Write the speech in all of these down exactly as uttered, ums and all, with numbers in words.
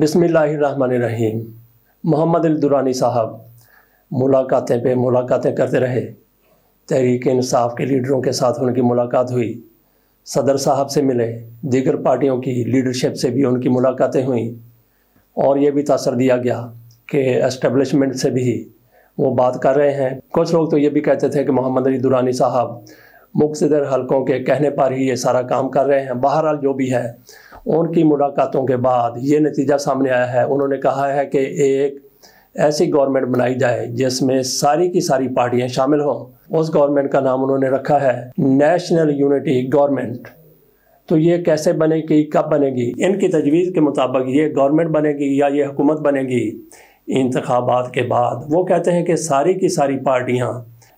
बिस्मिल्लाहिर्रहमानिर्रहीम। मोहम्मद अली दुर्रानी साहब मुलाकातें पे मुलाकातें करते रहे। तहरीक इंसाफ के लीडरों के साथ उनकी मुलाकात हुई, सदर साहब से मिले, दीगर पार्टियों की लीडरशिप से भी उनकी मुलाकातें हुई और ये भी तासर दिया गया कि एस्टेब्लिशमेंट से भी वो बात कर रहे हैं। कुछ लोग तो ये भी कहते थे कि मोहम्मद अली दुर्रानी साहब मुख्तसर हलकों के कहने पर ही ये सारा काम कर रहे हैं। बहरहाल जो भी है, उनकी मुलाकातों के बाद ये नतीजा सामने आया है। उन्होंने कहा है कि एक ऐसी गवर्नमेंट बनाई जाए जिसमें सारी की सारी पार्टियां शामिल हों। उस गवर्नमेंट का नाम उन्होंने रखा है नेशनल यूनिटी गवर्नमेंट। तो ये कैसे बनेगी, कब बनेगी, इनकी तजवीज़ के मुताबिक ये गवर्नमेंट बनेगी या ये हुकूमत बनेगी इंतखाबात के बाद। वो कहते हैं कि सारी की सारी पार्टियाँ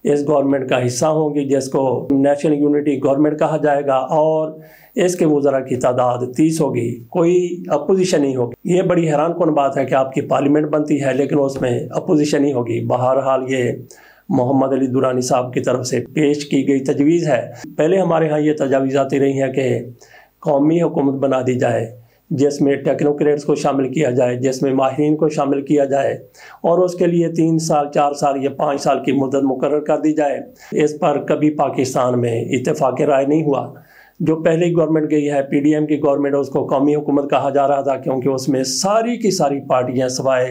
इस गवर्नमेंट का हिस्सा होंगी जिसको नेशनल यूनिटी गवर्नमेंट कहा जाएगा और इसके वज़रा की तादाद तीस होगी, कोई अपोजिशन नहीं होगी। ये बड़ी हैरान कन बात है कि आपकी पार्लियामेंट बनती है लेकिन उसमें अपोजिशन ही होगी। बहरहाल ये मोहम्मद अली दुर्रानी साहब की तरफ से पेश की गई तजवीज़ है। पहले हमारे यहाँ ये तजावीज़ आती रही हैं कि कौमी हुकूमत बना दी जाए जिसमें टेक्नोक्रेट्स को शामिल किया जाए, जिसमें माहिरीन को शामिल किया जाए और उसके लिए तीन साल चार साल या पाँच साल की मुद्दत मुकर्रर कर दी जाए। इस पर कभी पाकिस्तान में इत्तेफाक राय नहीं हुआ। जो पहली गवर्नमेंट गई है पीडीएम की गवर्नमेंट, उसको कौमी हुकूमत कहा जा रहा था क्योंकि उसमें सारी की सारी पार्टियाँ सवाए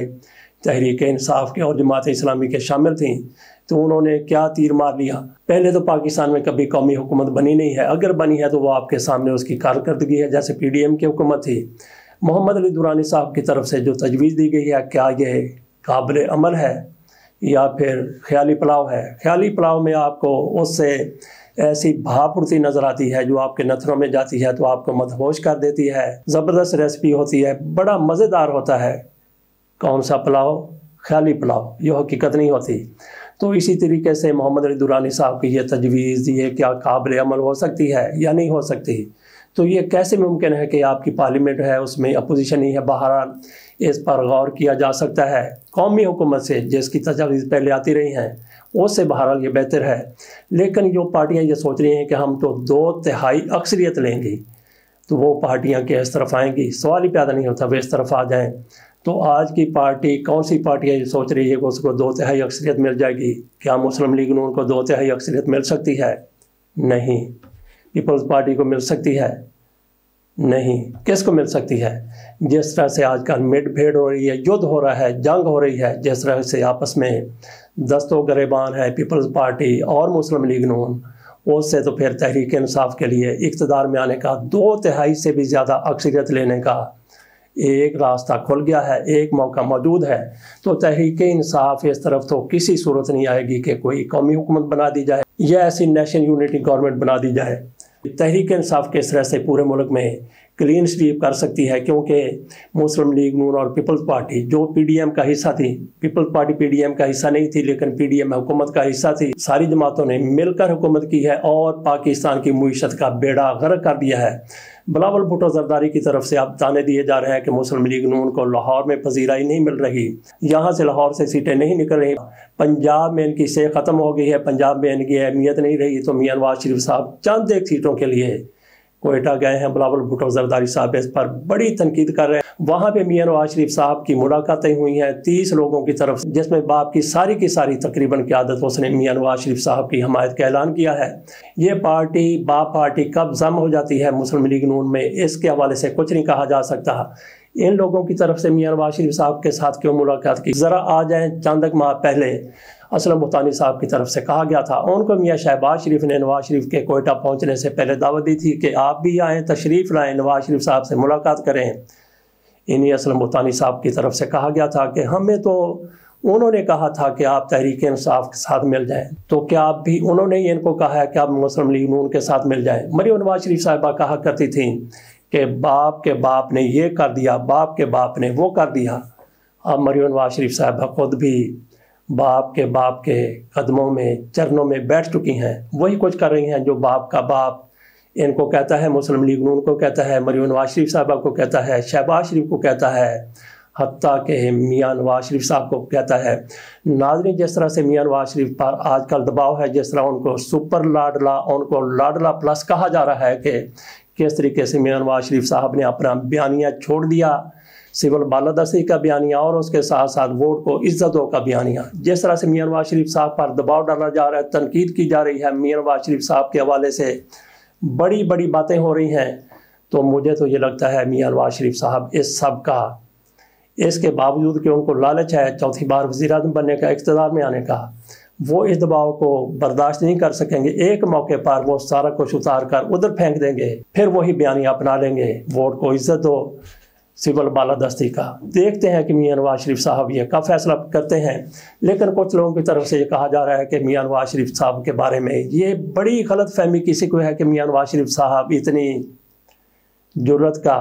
तहरीक-ए-इंसाफ के और जमात-ए-इस्लामी के शामिल थी। तो उन्होंने क्या तीर मार लिया। पहले तो पाकिस्तान में कभी कौमी हुकूमत बनी नहीं है, अगर बनी है तो वो आपके सामने उसकी कारकर्दगी है जैसे पीडीएम की हुकूमत थी। मोहम्मद अली दुर्रानी साहब की तरफ से जो तजवीज़ दी गई है, क्या ये काबिल अमल है या फिर ख्याली पुलाव है। ख्याली पुलाव में आपको उससे ऐसी भापुरती नज़र आती है जो आपके नथनों में जाती है तो आपको मदहोश कर देती है। ज़बरदस्त रेसिपी होती है, बड़ा मज़ेदार होता है। कौन सा पुलाव? ख्याली पुलाव। ये हकीकत नहीं होती। तो इसी तरीके से मोहम्मद अली दुर्रानी साहब की ये तजवीज़ ये क्या काबिल अमल हो सकती है या नहीं हो सकती। तो ये कैसे मुमकिन है कि आपकी पार्लियामेंट है उसमें अपोजिशन ही है। बहरहाल इस पर गौर किया जा सकता है। कौमी हुकूमत से जिसकी तजवीज़ पहले आती रही हैं उससे बहरहाल ये बेहतर है। लेकिन जो पार्टियाँ ये सोच रही हैं कि हम तो दो तिहाई अक्सरियत लेंगी तो वो पार्टियाँ के इस तरफ आएँगी, सवाल ही पैदा नहीं होता वे इस तरफ आ जाएँ। तो आज की पार्टी, कौन सी पार्टियाँ ये सोच रही है कि उसको दो तिहाई अक्सरियत मिल जाएगी। क्या मुस्लिम लीग नून को दो तिहाई अक्सरियत मिल सकती है? नहीं। पीपल्स पार्टी को मिल सकती है? नहीं। किसको मिल सकती है? जिस तरह से आज कल मुठभेड़ हो रही है, युद्ध हो रहा है, जंग हो रही है, जिस तरह से आपस में दस्तों गरेबान है पीपल्स पार्टी और मुस्लिम लीग नून, उससे तो फिर तहरीक इंसाफ के लिए इक़्तिदार में आने का, दो तिहाई से भी ज़्यादा अक्सरियत लेने का एक रास्ता खुल गया है, एक मौका मौजूद है। तो तहरीके इंसाफ इस तरफ तो किसी सूरत नहीं आएगी कि कोई कौमी हुकूमत बना दी जाए या ऐसी नेशनल यूनिटी गवर्नमेंट बना दी जाए। तहरीक इंसाफ के तरह से पूरे मुल्क में क्लीन स्वीप कर सकती है क्योंकि मुस्लिम लीग नून और पीपल्स पार्टी जो पीडीएम का हिस्सा थी, पीपल्स पार्टी पीडीएम का हिस्सा नहीं थी लेकिन पीडीएम हुकूमत का हिस्सा थी, सारी जमातों ने मिलकर हुकूमत की है और पाकिस्तान की मुईशत का बेड़ा गर्क कर दिया है। बिलावल भुट्टो जरदारी की तरफ से आप ताने दिए जा रहे हैं कि मुस्लिम लीग नून को लाहौर में पजीराई नहीं मिल रही, यहाँ से लाहौर से सीटें नहीं निकल रही, पंजाब में इनकी से ख़त्म हो गई है, पंजाब में इनकी अहमियत नहीं रही। तो मियां नवाज शरीफ साहब चंद एक सीटों के लिए कोयटा गए हैं। बिलावल भुट्टो जरदारी साहब इस पर बड़ी तनकीद कर रहे हैं। वहाँ पर मियां नवाज शरीफ साहब की मुलाकातें हुई हैं तीस लोगों की तरफ से, जिसमें बाप की सारी की सारी तकरीबन क़यादत उसने मियां नवाज शरीफ साहब की हमायत का ऐलान किया है। ये पार्टी बाप पार्टी कब जम हो जाती है मुस्लिम लीग नून में, इसके हवाले से कुछ नहीं कहा जा सकता। इन लोगों की तरफ से मियां नवाज शरीफ साहब के साथ क्यों मुलाकात की, ज़रा आ जाएँ। चंद माह पहले असलम भुतानी साहब की तरफ से कहा गया था, उनको मियां शहबाज शरीफ ने नवाज शरीफ के कोयटा पहुंचने से पहले दावत दी थी कि आप भी आएँ, तशरीफ़ लाएँ, नवाज शरीफ साहब से मुलाकात करें। इन्हीं असलम भुतानी साहब की तरफ से कहा गया था कि हमें तो उन्होंने कहा था कि आप तहरीक इंसाफ के साथ मिल जाएं, तो क्या आप भी, उन्होंने ही इनको कहा है कि आप मुस्लिम लीग नून के साथ मिल जाएँ। मरियम नवाज शरीफ साहिबा कहा करती थी कि बाप के बाप ने ये कर दिया, बाप के बाप ने वो कर दिया। अब मरियम नवाज शरीफ साहिबा खुद भी बाप के बाप के कदमों में, चरणों में बैठ चुकी हैं। वही कुछ कर रही हैं जो बाप का बाप इनको कहता है, मुस्लिम लीग नून को कहता है, मरियम नवाज शरीफ साहबा को कहता है, शहबाज शरीफ को कहता है, हत्ता के मियां नवाज शरीफ साहब को कहता है। नाज़रीन, जिस तरह से मियां नवाज शरीफ पर आजकल दबाव है, जिस तरह उनको सुपर लाडला, उनको लाडला प्लस कहा जा रहा है कि किस तरीके से मियां नवाज शरीफ साहब ने अपना बयानिया छोड़ दिया, सिविल बालादस्ती का बयानिया और उसके साथ साथ वोट को इज्जत दो का बयानिया। जिस तरह से मियां नवाज शरीफ साहब पर दबाव डाला जा रहा है, तनकीद की जा रही है, मियां नवाज शरीफ साहब के हवाले से बड़ी बड़ी बातें हो रही हैं, तो मुझे तो ये लगता है मियां नवाज शरीफ साहब इस सब का, इसके बावजूद कि उनको लालच है चौथी बार वज़ीर-ए-आज़म बनने का, इक़्तिदार में आने का, वो इस दबाव को बर्दाश्त नहीं कर सकेंगे। एक मौके पर वो सारा कुछ उतार कर उधर फेंक देंगे, फिर वही बयानिया अपना लेंगे, वोट को इज्जत दो, सिविल बालादस्ती का। देखते हैं कि मियां नवाज शरीफ साहब ये कब फैसला करते हैं। लेकिन कुछ लोगों की तरफ से ये कहा जा रहा है कि मियां नवाज शरीफ साहब के बारे में ये बड़ी गलत फहमी किसी को है कि मियां नवाज शरीफ साहब इतनी जुर्रत का,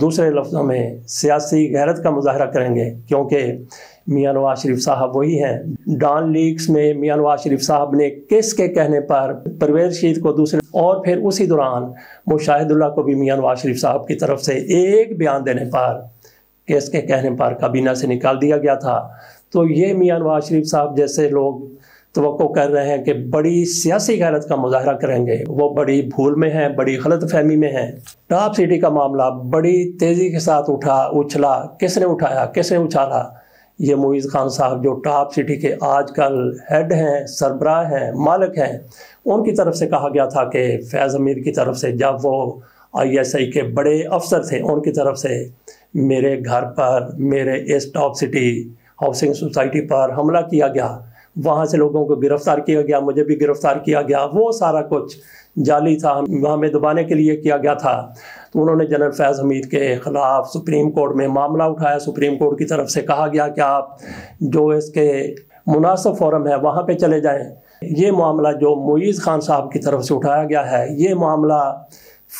दूसरे लफ्ज़ों में सियासी गैरत का मुजाहरा करेंगे, क्योंकि मियां नवाज शरीफ साहब वही हैं। डॉन लीग्स में मियां नवाज शरीफ साहब ने किस के कहने पर परवेज़ रशीद को दूसरे, और फिर उसी दौरान मुशाहिद उल्लाह को भी मियां नवाज शरीफ साहब की तरफ से एक बयान देने पर किस के कहने पर काबीना से निकाल दिया गया था। तो ये मियां नवाज शरीफ साहब जैसे लोग तवक्को कर रहे हैं कि बड़ी सियासी गैरत का मुजाहरा करेंगे, वो बड़ी भूल में हैं, बड़ी गलत फहमी में हैं। टॉप सिटी का मामला बड़ी तेज़ी के साथ उठा उछला, किसने उठाया, किसने उछाला? ये मुइज़ खान साहब जो टॉप सिटी के आजकल हेड हैं, सरबराह हैं, मालिक हैं, उनकी तरफ से कहा गया था कि फैज़ हमीद की तरफ से, जब वो आई एस आई के बड़े अफसर थे, उनकी तरफ से मेरे घर पर, मेरे इस टॉप सिटी हाउसिंग सोसाइटी पर हमला किया गया, वहाँ से लोगों को गिरफ्तार किया गया, मुझे भी गिरफ्तार किया गया, वो सारा कुछ जाली था, वहाँ में दबाने के लिए किया गया था। तो उन्होंने जनरल फैज़ हमीद के ख़िलाफ़ सुप्रीम कोर्ट में मामला उठाया, सुप्रीम कोर्ट की तरफ से कहा गया कि आप जो इसके मुनासिब फोरम है वहाँ पे चले जाएं। ये मामला जो मुइज़ खान साहब की तरफ से उठाया गया है, ये मामला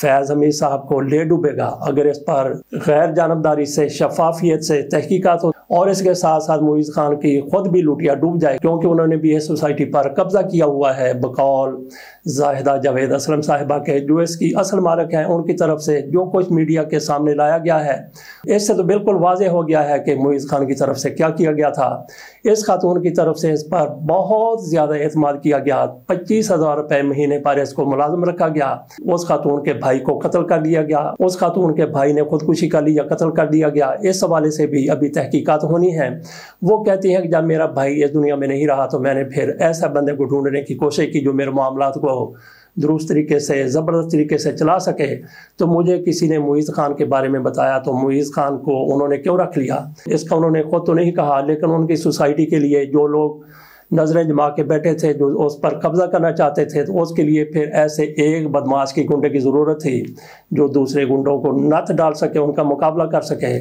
फैज़ हमीद साहब को ले डूबेगा अगर इस पर गैर जानबदारी से, शफाफियत से तहकीकात हो, और इसके साथ साथ मुइज़ खान की खुद भी लुटिया डूब जाए, क्योंकि उन्होंने भी इस सोसाइटी पर कब्जा किया हुआ है बकौल जाहिदा जावेद असलम साहिबा के, जो इसकी असल मालिक हैं। उनकी तरफ से जो कुछ मीडिया के सामने लाया गया है, इससे तो बिल्कुल वाजह हो गया है कि मुइज़ खान की तरफ से क्या किया गया था। इस खातून की तरफ से इस पर बहुत ज़्यादा एतमाद किया गया, पच्चीस हज़ार रुपये महीने पर इसको मुलाजम रखा गया, उस खातून के भाई को कत्ल कर दिया गया, उस खातून के भाई ने खुदकुशी कर ली या कत्ल कर दिया गया। इस हवाले से भी अभी तहकीकात होनी है। वो कहती है कि जब मेरा भाई इस दुनिया में नहीं रहा तो मैंने फिर ऐसा बंदे को ढूंढने की कोशिश की जो मेरे मामलात को दुरुस्त तरीके से, ज़बरदस्त तरीके से चला सके। तो मुझे किसी ने मुइज़ खान के बारे में बताया, तो मुइज़ खान को उन्होंने क्यों रख लिया, इसका उन्होंने खुद तो नहीं कहा, लेकिन उनकी सोसाइटी के लिए जो लोग नजरें जमा के बैठे थे, जो उस पर कब्जा करना चाहते थे, तो उसके लिए फिर ऐसे एक बदमाश के गुंडे की ज़रूरत थी जो दूसरे गुंडों को नत डाल सके, उनका मुकाबला कर सके।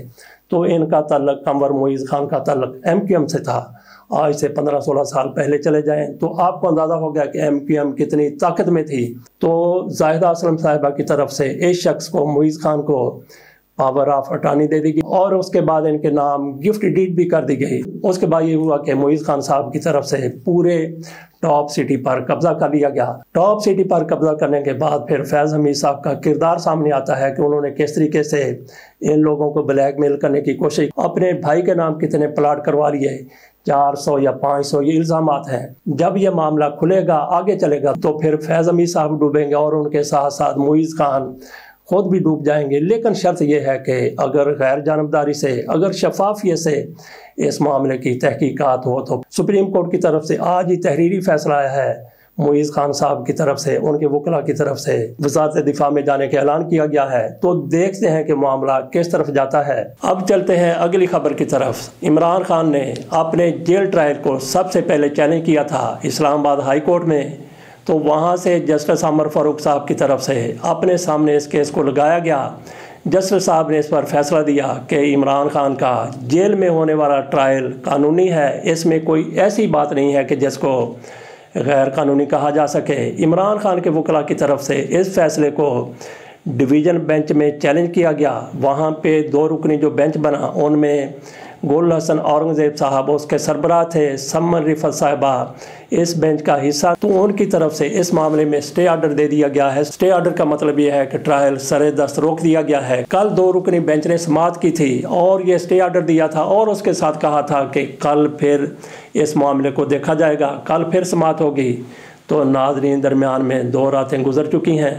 तो इनका तल्लक, कंवर मुइज़ खान का तल्लक एम क्यू एम से था। आज से पंद्रह सोलह साल पहले चले जाएं तो आपको अंदाज़ा हो गया कि एम क्यू एम कितनी ताकत में थी। तो जाहिदा असलम साहिबा की तरफ से इस शख्स को, मुइज़ खान को, पावर ऑफ अटानी दे दी गई और उसके बाद इनके नाम गिफ्ट डीड भी कर दी गई। उसके बाद ये हुआ कि मुइज़ खान साहब की तरफ से पूरे टॉप सिटी पर कब्जा कर लिया गया। टॉप सिटी पर कब्जा करने के बाद फिर फैज़ हमीद साहब का किरदार सामने आता है कि उन्होंने किस तरीके से इन लोगों को ब्लैकमेल करने की कोशिश, अपने भाई के नाम कितने प्लाट करवा लिए, चार सौ या पाँच सौ ये इल्ज़ाम हैं। जब ये मामला खुलेगा, आगे चलेगा, तो फिर फैज़ हमीद साहब डूबेंगे और उनके साथ साथ मुइज़ खान खुद भी डूब जाएंगे। लेकिन शर्त यह है कि अगर गैर जानबदारी से, अगर शफाफियत से इस मामले की तहकीकात हो। तो सुप्रीम कोर्ट की तरफ से आज ही तहरीरी फैसला आया है, मुइज़ खान साहब की तरफ से, उनके वकला की तरफ से वज़ारत दिफा में जाने का ऐलान किया गया है। तो देखते हैं कि मामला किस तरफ जाता है। अब चलते हैं अगली खबर की तरफ। इमरान खान ने अपने जेल ट्रायल को सबसे पहले चैलेंज किया था इस्लामाबाद हाई कोर्ट में, तो वहाँ से जस्टिस आमिर फ़ारूक साहब की तरफ से अपने सामने इस केस को लगाया गया। जस्टिस साहब ने इस पर फैसला दिया कि इमरान खान का जेल में होने वाला ट्रायल कानूनी है, इसमें कोई ऐसी बात नहीं है कि जिसको गैर कानूनी कहा जा सके। इमरान खान के वकील की तरफ से इस फैसले को डिवीज़न बेंच में चैलेंज किया गया। वहाँ पे दो रुकनी जो बेंच बना, उनमें गुल हसन औरंगज़ेब साहब उसके सरबराह थे, सम्मन रिफत साहिबा इस बेंच का हिस्सा, तो उनकी तरफ से इस मामले में स्टे आर्डर दे दिया गया है। स्टे आर्डर का मतलब यह है कि ट्रायल सरे दस्त रोक दिया गया है। कल दो रुकनी बेंच ने समाअत की थी और ये स्टे आर्डर दिया था और उसके साथ कहा था कि कल फिर इस मामले को देखा जाएगा, कल फिर समाअत होगी। तो नाज़रीन, दरमियान में दो रातें गुजर चुकी हैं,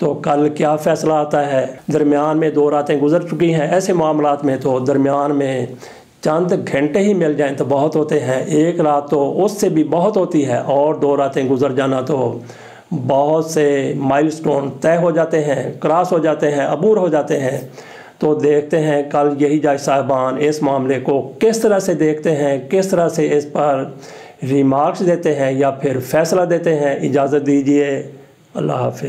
तो कल क्या फ़ैसला आता है। दरमियान में दो रातें गुजर चुकी हैं। ऐसे मामलात में तो दरमियान में चांद घंटे ही मिल जाएं तो बहुत होते हैं, एक रात तो उससे भी बहुत होती है और दो रातें गुजर जाना तो बहुत से माइलस्टोन तय हो जाते हैं, क्रॉस हो जाते हैं, अबूर हो जाते हैं। तो देखते हैं कल यही जज साहबान इस मामले को किस तरह से देखते हैं, किस तरह से इस पर रिमार्क्स देते हैं या फिर फैसला देते हैं। इजाज़त दीजिए, अल्लाह हाफ़िज़।